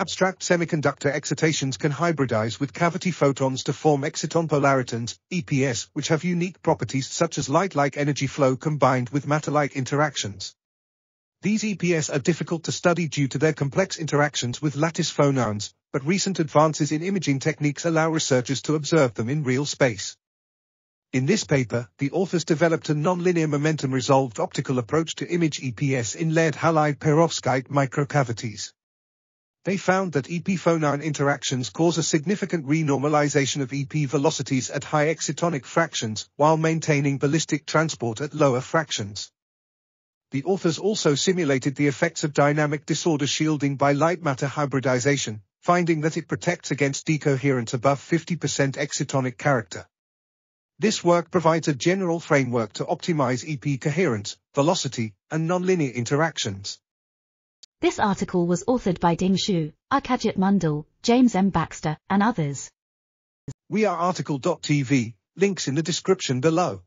Abstract semiconductor excitations can hybridize with cavity photons to form exciton polaritons, EPS, which have unique properties such as light-like energy flow combined with matter-like interactions. These EPS are difficult to study due to their complex interactions with lattice phonons, but recent advances in imaging techniques allow researchers to observe them in real space. In this paper, the authors developed a nonlinear momentum-resolved optical approach to image EPS in layered halide perovskite microcavities. They found that EP phonon interactions cause a significant renormalization of EP velocities at high excitonic fractions, while maintaining ballistic transport at lower fractions. The authors also simulated the effects of dynamic disorder shielding by light-matter hybridization, finding that it protects against decoherence above 50% excitonic character. This work provides a general framework to optimize EP coherence, velocity, and nonlinear interactions. This article was authored by Ding Xu, Arkajit Mandal, James M. Baxter, and others. We are article.tv, links in the description below.